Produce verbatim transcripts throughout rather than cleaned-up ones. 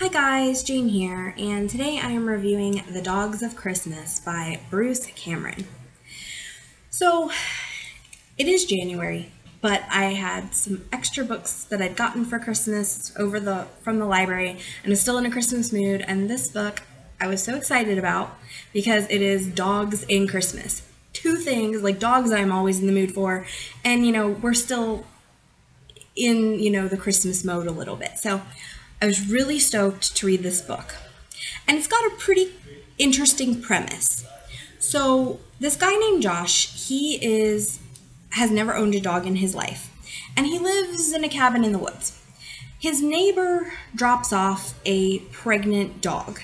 Hi guys, Jane here, and today I am reviewing The Dogs of Christmas by Bruce Cameron. So, it is January, but I had some extra books that I'd gotten for Christmas over the from the library, and was still in a Christmas mood, and this book I was so excited about because it is dogs and Christmas. Two things, like dogs I'm always in the mood for, and you know, we're still in, you know, the Christmas mode a little bit, so I was really stoked to read this book. And it's got a pretty interesting premise. So this guy named Josh, he is has never owned a dog in his life, and he lives in a cabin in the woods. His neighbor drops off a pregnant dog,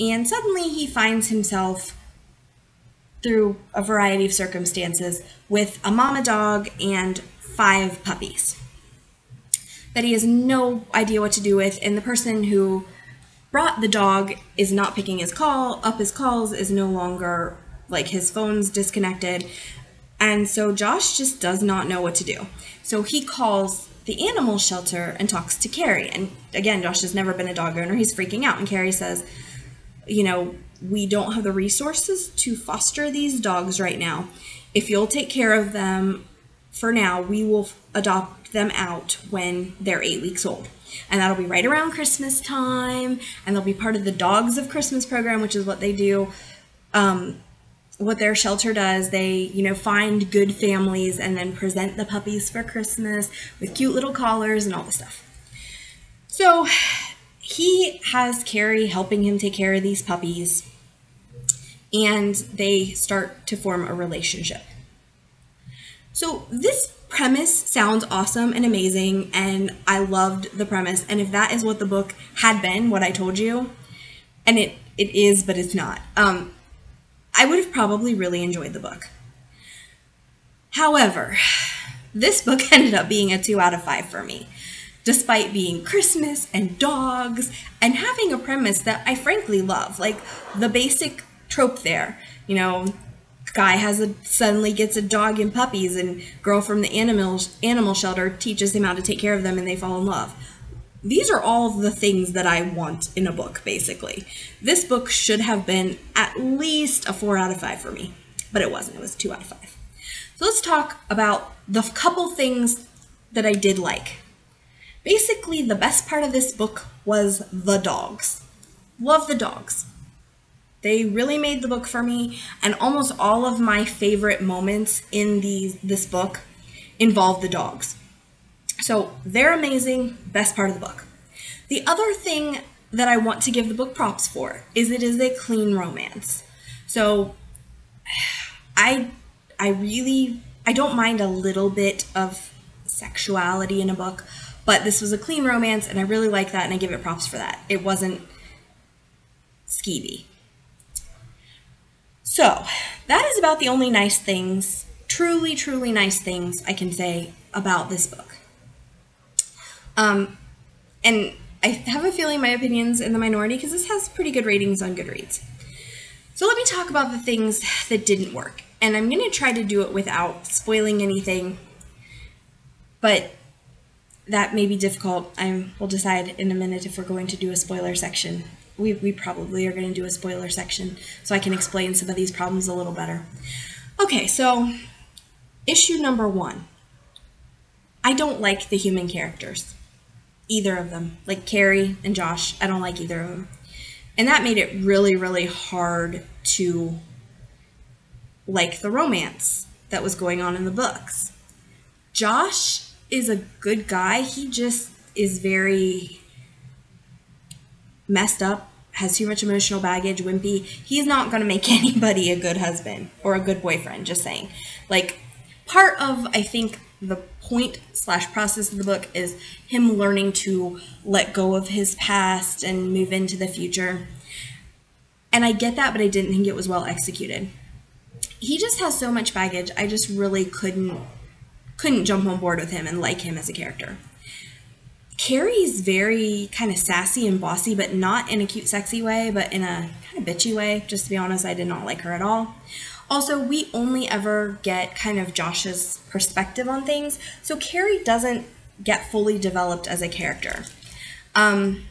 and suddenly he finds himself, through a variety of circumstances, with a mama dog and five puppies that he has no idea what to do with, and the person who brought the dog is not picking his call, up his calls is no longer, like, his phone's disconnected, and so Josh just does not know what to do. So he calls the animal shelter and talks to Carrie, and again, Josh has never been a dog owner, he's freaking out, and Carrie says, you know, we don't have the resources to foster these dogs right now. If you'll take care of them for now, we will adopt them out when they're eight weeks old, and that'll be right around Christmas time, and they'll be part of the Dogs of Christmas program, which is what they do, um, what their shelter does. They, you know, find good families and then present the puppies for Christmas with cute little collars and all this stuff. So he has Carrie helping him take care of these puppies, and they start to form a relationship. So this premise sounds awesome and amazing, and I loved the premise, and if that is what the book had been, what I told you, and it it is, but it's not, um I would have probably really enjoyed the book. However, this book ended up being a two out of five for me, despite being Christmas and dogs and having a premise that I frankly love, like the basic trope there, you know, guy has a suddenly gets a dog and puppies, and girl from the animal animal shelter teaches him how to take care of them, and they fall in love. These are all the things that I want in a book, basically. This book should have been at least a four out of five for me, but it wasn't. It was two out of five. So let's talk about the couple things that I did like. Basically, the best part of this book was the dogs. Love the dogs. They really made the book for me, and almost all of my favorite moments in these, this book involve the dogs. So they're amazing, best part of the book. The other thing that I want to give the book props for is it is a clean romance. So I, I really, I don't mind a little bit of sexuality in a book, but this was a clean romance, and I really like that, and I give it props for that. It wasn't skeevy. So that is about the only nice things, truly, truly nice things I can say about this book. Um, and I have a feeling my opinion's in the minority because this has pretty good ratings on Goodreads. So let me talk about the things that didn't work. And I'm going to try to do it without spoiling anything, but that may be difficult. I will decide in a minute if we're going to do a spoiler section. We, we probably are going to do a spoiler section so I can explain some of these problems a little better. Okay, so issue number one. I don't like the human characters, either of them. Like Carrie and Josh, I don't like either of them. And that made it really, really hard to like the romance that was going on in the books. Josh is a good guy. He just is very messed up, has too much emotional baggage, wimpy. He's not going to make anybody a good husband or a good boyfriend, just saying. Like, part of, I think, the point slash process of the book is him learning to let go of his past and move into the future. And I get that, but I didn't think it was well executed. He just has so much baggage. I just really couldn't, couldn't jump on board with him and like him as a character. Carrie's very kind of sassy and bossy, but not in a cute, sexy way, but in a kind of bitchy way. Just to be honest, I did not like her at all. Also, we only ever get kind of Josh's perspective on things, so Carrie doesn't get fully developed as a character. Um,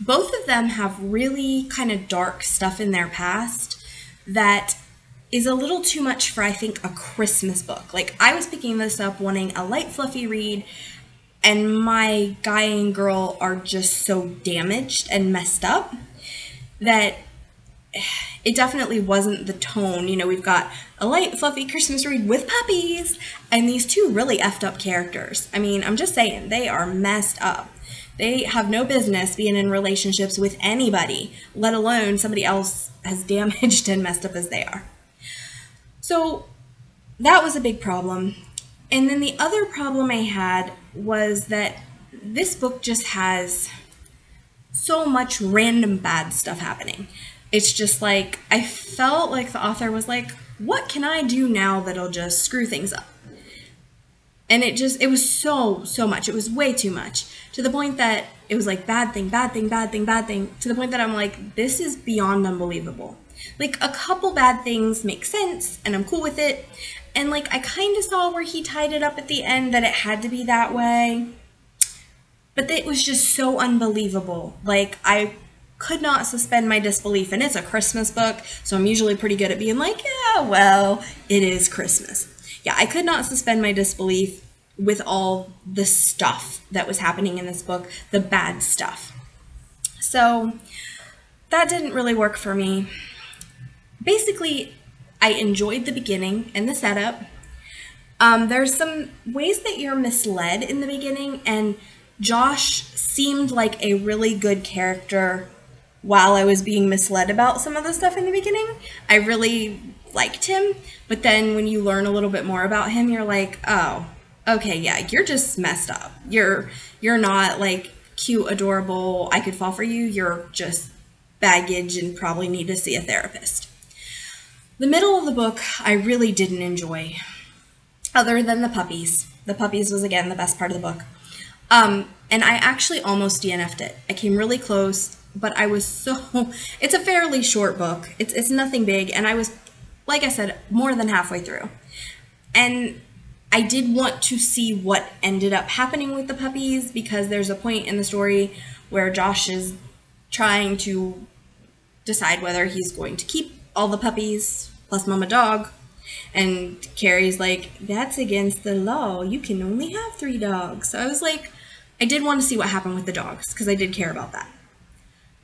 both of them have really kind of dark stuff in their past that is a little too much for, I think, a Christmas book. Like, I was picking this up wanting a light, fluffy read, and my guy and girl are just so damaged and messed up that it definitely wasn't the tone. You know, we've got a light, fluffy Christmas read with puppies and these two really effed up characters. I mean, I'm just saying, they are messed up. They have no business being in relationships with anybody, let alone somebody else as damaged and messed up as they are. So that was a big problem. And then the other problem I had was that this book just has so much random bad stuff happening. It's just like, I felt like the author was like, what can I do now that'll just screw things up? And it just, it was so, so much. It was way too much, to the point that it was like bad thing, bad thing, bad thing, bad thing, to the point that I'm like, this is beyond unbelievable. Like, a couple bad things make sense and I'm cool with it. And like, I kind of saw where he tied it up at the end that it had to be that way, but it was just so unbelievable. Like, I could not suspend my disbelief, and it's a Christmas book, so I'm usually pretty good at being like, yeah, well, it is Christmas. Yeah, I could not suspend my disbelief with all the stuff that was happening in this book, the bad stuff. So that didn't really work for me. Basically, I enjoyed the beginning and the setup. Um, there's some ways that you're misled in the beginning, and Josh seemed like a really good character while I was being misled about some of the stuff in the beginning. I really liked him, but then when you learn a little bit more about him, you're like, oh, okay, yeah, you're just messed up. You're, you're not like cute, adorable, I could fall for you. You're just baggage and probably need to see a therapist. The middle of the book I really didn't enjoy, other than the puppies. The puppies was, again, the best part of the book. Um, and I actually almost D N F'd it. I came really close, but I was so... It's a fairly short book. It's, it's nothing big, and I was, like I said, more than halfway through. And I did want to see what ended up happening with the puppies, because there's a point in the story where Josh is trying to decide whether he's going to keep all the puppies plus mama dog, and Carrie's like, that's against the law, you can only have three dogs. So I was like, I did want to see what happened with the dogs, because I did care about that.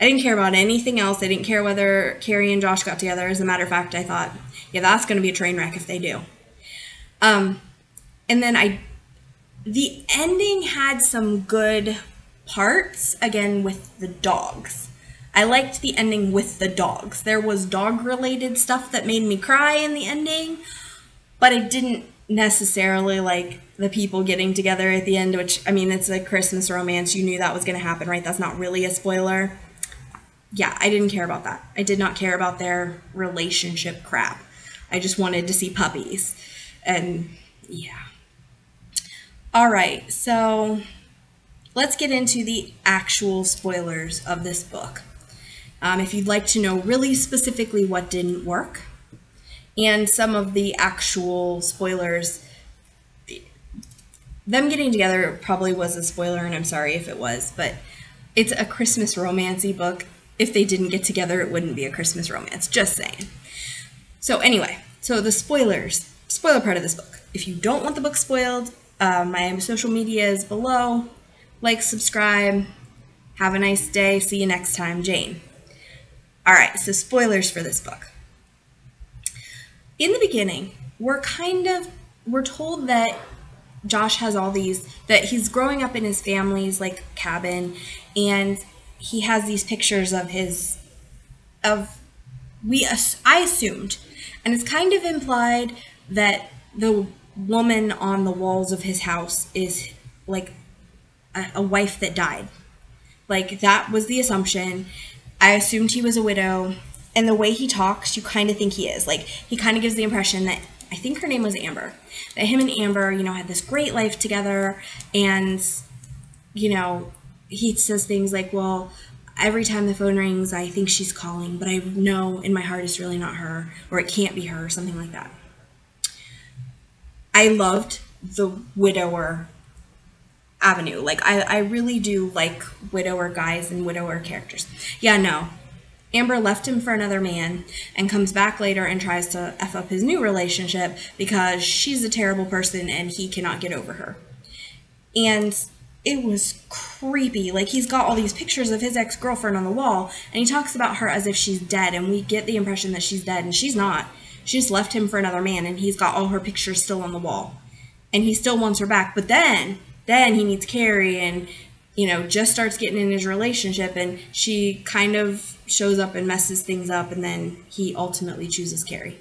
I didn't care about anything else. I didn't care whether Carrie and Josh got together. As a matter of fact, I thought, yeah, that's going to be a train wreck if they do. Um, and then I, the ending had some good parts, again, with the dogs. I liked the ending with the dogs. There was dog-related stuff that made me cry in the ending, but I didn't necessarily like the people getting together at the end, which, I mean, it's a Christmas romance. You knew that was going to happen, right? That's not really a spoiler. Yeah, I didn't care about that. I did not care about their relationship crap. I just wanted to see puppies. And, yeah. All right, so let's get into the actual spoilers of this book. Um, if you'd like to know really specifically what didn't work, and some of the actual spoilers, them getting together probably was a spoiler, and I'm sorry if it was, but it's a Christmas romance-y book. If they didn't get together, it wouldn't be a Christmas romance, just saying. So anyway, so the spoilers, spoiler part of this book. If you don't want the book spoiled, uh, my social media is below. Like, subscribe, have a nice day, see you next time, Jane. All right, so spoilers for this book. In the beginning, we're kind of, we're told that Josh has all these, that he's growing up in his family's, like, cabin, and he has these pictures of his, of, we, I assumed, and it's kind of implied that the woman on the walls of his house is, like, a, a wife that died. Like, that was the assumption. I assumed he was a widow, and the way he talks, you kind of think he is. Like, he kind of gives the impression that, I think her name was Amber, that him and Amber, you know, had this great life together, and, you know, he says things like, well, every time the phone rings, I think she's calling, but I know in my heart it's really not her, or it can't be her, or something like that. I loved the widower avenue. Like, I, I really do like widower guys and widower characters. Yeah, no. Amber left him for another man and comes back later and tries to F up his new relationship because she's a terrible person and he cannot get over her. And it was creepy. Like, he's got all these pictures of his ex-girlfriend on the wall, and he talks about her as if she's dead, and we get the impression that she's dead, and she's not. She just left him for another man, and he's got all her pictures still on the wall. And he still wants her back, but then, then he meets Carrie, and, you know, just starts getting in his relationship, and she kind of shows up and messes things up, and then he ultimately chooses Carrie.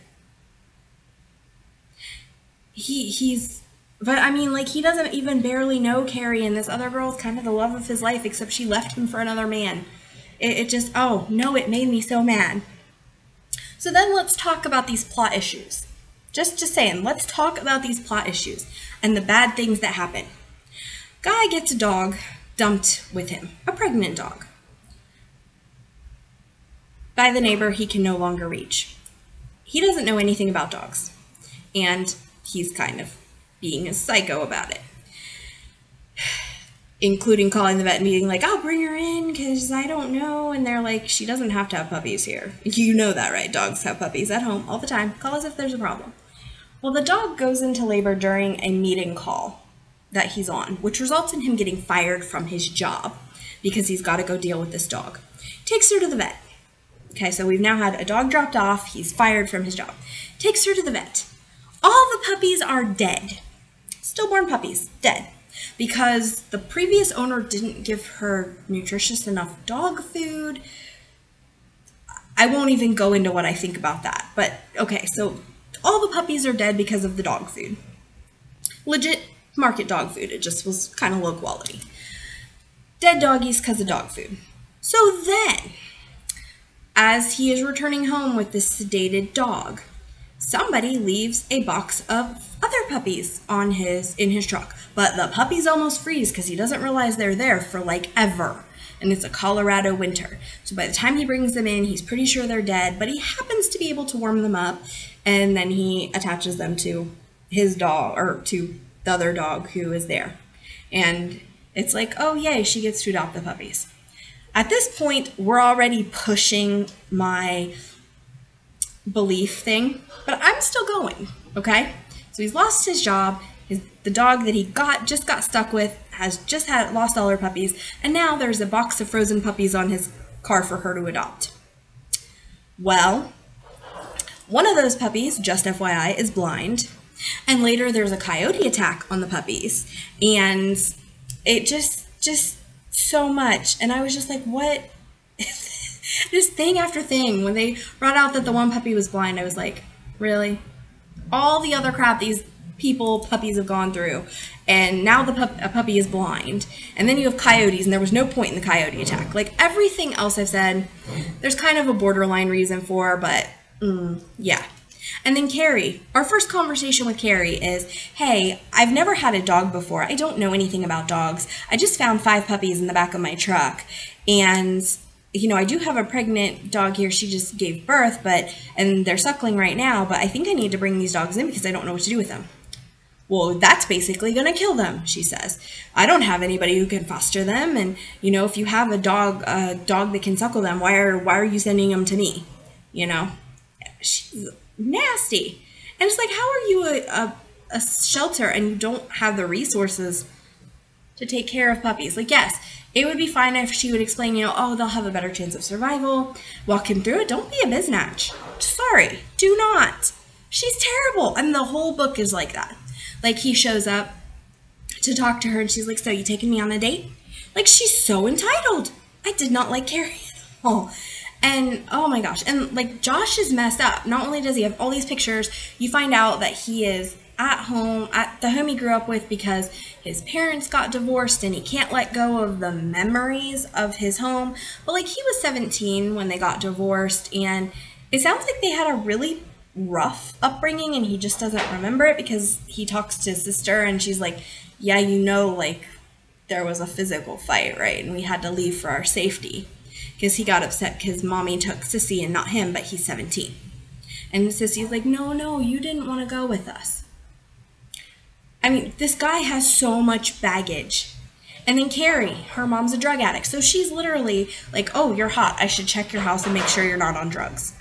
He, he's, but I mean, like, he doesn't even barely know Carrie, and this other girl is kind of the love of his life, except she left him for another man. It, it just, oh, no, it made me so mad. So then let's talk about these plot issues. Just, just saying, let's talk about these plot issues and the bad things that happen. Guy gets a dog dumped with him, a pregnant dog, by the neighbor he can no longer reach. He doesn't know anything about dogs, and he's kind of being a psycho about it, including calling the vet and being like, I'll bring her in because I don't know. And they're like, she doesn't have to have puppies here. You know that, right? Dogs have puppies at home all the time. Call us if there's a problem. Well, the dog goes into labor during a meeting call that he's on, which results in him getting fired from his job because he's got to go deal with this dog. Takes her to the vet. Okay, so we've now had a dog dropped off. He's fired from his job. Takes her to the vet. All the puppies are dead. Stillborn puppies, dead. Because the previous owner didn't give her nutritious enough dog food. I won't even go into what I think about that. But, okay, so all the puppies are dead because of the dog food. Legit market dog food. It just was kind of low quality. Dead doggies because of dog food. So then, as he is returning home with this sedated dog, somebody leaves a box of other puppies on his in his truck, but the puppies almost freeze because he doesn't realize they're there for like ever, and it's a Colorado winter. So by the time he brings them in, he's pretty sure they're dead, but he happens to be able to warm them up, and then he attaches them to his dog, or to the other dog who is there. And it's like, oh yay, she gets to adopt the puppies. At this point, we're already pushing my belief thing, but I'm still going, okay? So he's lost his job, his, the dog that he got, just got stuck with, has just had lost all her puppies, and now there's a box of frozen puppies on his car for her to adopt. Well, one of those puppies, just F Y I, is blind, and later there's a coyote attack on the puppies, and it just, just so much, and I was just like, what? Just thing after thing. When they brought out that the one puppy was blind, I was like, really? All the other crap these people, puppies have gone through, and now the pup a puppy is blind. And then you have coyotes, and there was no point in the coyote attack. Like, everything else I've said, there's kind of a borderline reason for, but mm, yeah. And then Carrie, our first conversation with Carrie is, hey, I've never had a dog before. I don't know anything about dogs. I just found five puppies in the back of my truck, and you know, I do have a pregnant dog here. She just gave birth, but, and they're suckling right now, but I think I need to bring these dogs in because I don't know what to do with them. Well, that's basically going to kill them, she says. I don't have anybody who can foster them. And, you know, if you have a dog, a dog that can suckle them, why are, why are you sending them to me? You know, she's nasty. And it's like, how are you a, a, a shelter and you don't have the resources to take care of puppies? Like, yes, it would be fine if she would explain, you know, oh, they'll have a better chance of survival. Walk him through it. Don't be a biznatch. Sorry, do not. She's terrible. And the whole book is like that. Like, he shows up to talk to her, and she's like, so you taking me on a date? Like, she's so entitled. I did not like Carrie at all. And, oh my gosh. And, like, Josh is messed up. Not only does he have all these pictures, you find out that he is at home, at the home he grew up with because his parents got divorced and he can't let go of the memories of his home. But like, he was seventeen when they got divorced, and it sounds like they had a really rough upbringing, and he just doesn't remember it because he talks to his sister and she's like, yeah, you know, like, there was a physical fight, right? And we had to leave for our safety because he got upset because mommy took Sissy and not him, but he's seventeen. And Sissy's like, no, no, you didn't want to go with us. I mean, this guy has so much baggage, And then Carrie, her mom's a drug addict. So she's literally like, oh, you're hot. I should check your house and make sure you're not on drugs.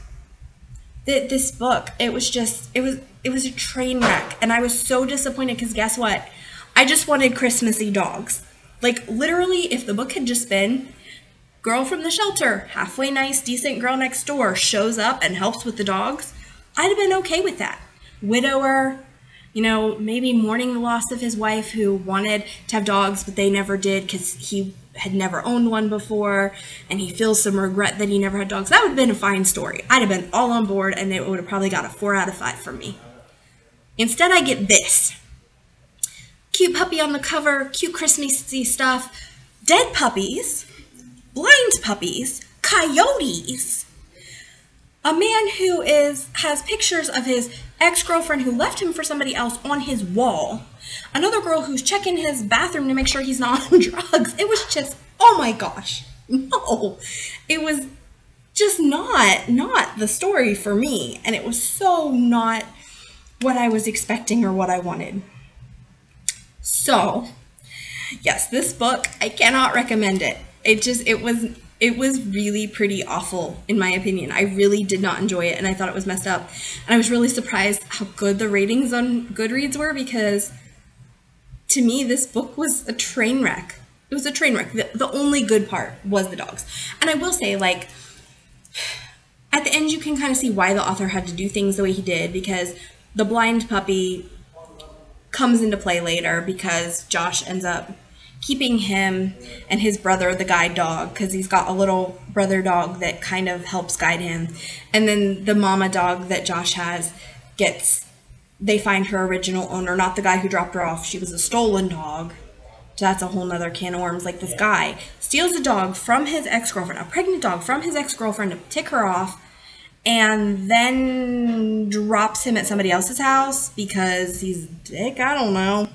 That this book, it was just, it was, it was a train wreck. And I was so disappointed because guess what? I just wanted Christmassy dogs. Like literally, if the book had just been girl from the shelter, halfway nice, decent girl next door, shows up and helps with the dogs, I'd have been okay with that. Widower, you know, maybe mourning the loss of his wife who wanted to have dogs, but they never did because he had never owned one before, and he feels some regret that he never had dogs. That would have been a fine story. I'd have been all on board, and it would have probably got a four out of five from me. Instead, I get this. Cute puppy on the cover, cute Christmassy stuff, dead puppies, blind puppies, coyotes, a man who is has pictures of his ex-girlfriend who left him for somebody else on his wall, another girl who's checking his bathroom to make sure he's not on drugs. It was just, oh my gosh, no. It was just not, not the story for me, and it was so not what I was expecting or what I wanted. So, yes, this book, I cannot recommend it. It just, it was, it was really pretty awful, in my opinion. I really did not enjoy it, and I thought it was messed up. And I was really surprised how good the ratings on Goodreads were, because to me, this book was a train wreck. It was a train wreck. The, the only good part was the dogs. And I will say, like, at the end, you can kind of see why the author had to do things the way he did, because the blind puppy comes into play later because Josh ends up keeping him and his brother, the guide dog, because he's got a little brother dog that kind of helps guide him. And then the mama dog that Josh has gets, they find her original owner, not the guy who dropped her off. She was a stolen dog. So that's a whole nother can of worms. Like, this guy steals a dog from his ex-girlfriend, a pregnant dog from his ex-girlfriend to tick her off, and then drops him at somebody else's house because he's a dick. I don't know.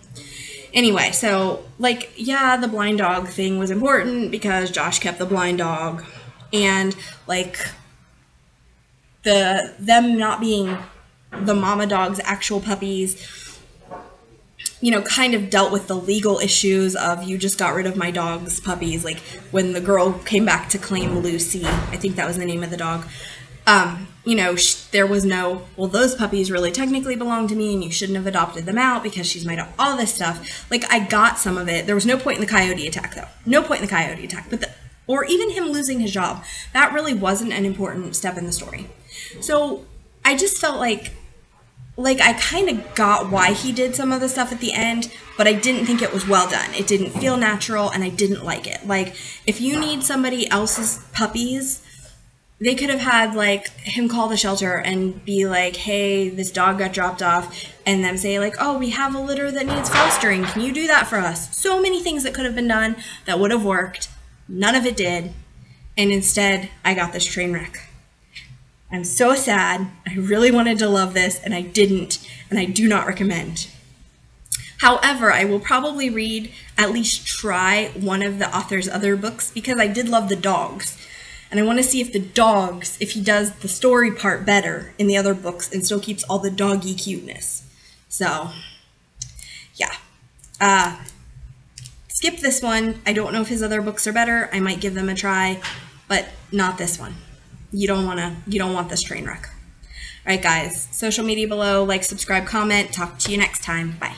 Anyway, so, like, yeah, the blind dog thing was important because Josh kept the blind dog, and, like, the them not being the mama dog's actual puppies, you know, kind of dealt with the legal issues of you just got rid of my dog's puppies. Like, when the girl came back to claim Lucy, I think that was the name of the dog, Um, you know, sh there was no, well, those puppies really technically belong to me and you shouldn't have adopted them out because she's made up all this stuff. Like, I got some of it. There was no point in the coyote attack, though. No point in the coyote attack. But the, or even him losing his job. That really wasn't an important step in the story. So I just felt like, like I kind of got why he did some of the stuff at the end, but I didn't think it was well done. It didn't feel natural, and I didn't like it. Like, if you need somebody else's puppies, they could have had, like, him call the shelter and be like, hey, this dog got dropped off, and them say, like, oh, we have a litter that needs fostering. Can you do that for us? So many things that could have been done that would have worked. None of it did. And instead, I got this train wreck. I'm so sad. I really wanted to love this, and I didn't, and I do not recommend. However, I will probably read, at least try, one of the author's other books because I did love the dogs. And I want to see if the dogs, if he does the story part better in the other books and still keeps all the doggy cuteness. So, yeah. Uh, skip this one. I don't know if his other books are better. I might give them a try, but not this one. You don't want to, you don't want this train wreck. All right, guys. Social media below. Like, subscribe, comment. Talk to you next time. Bye.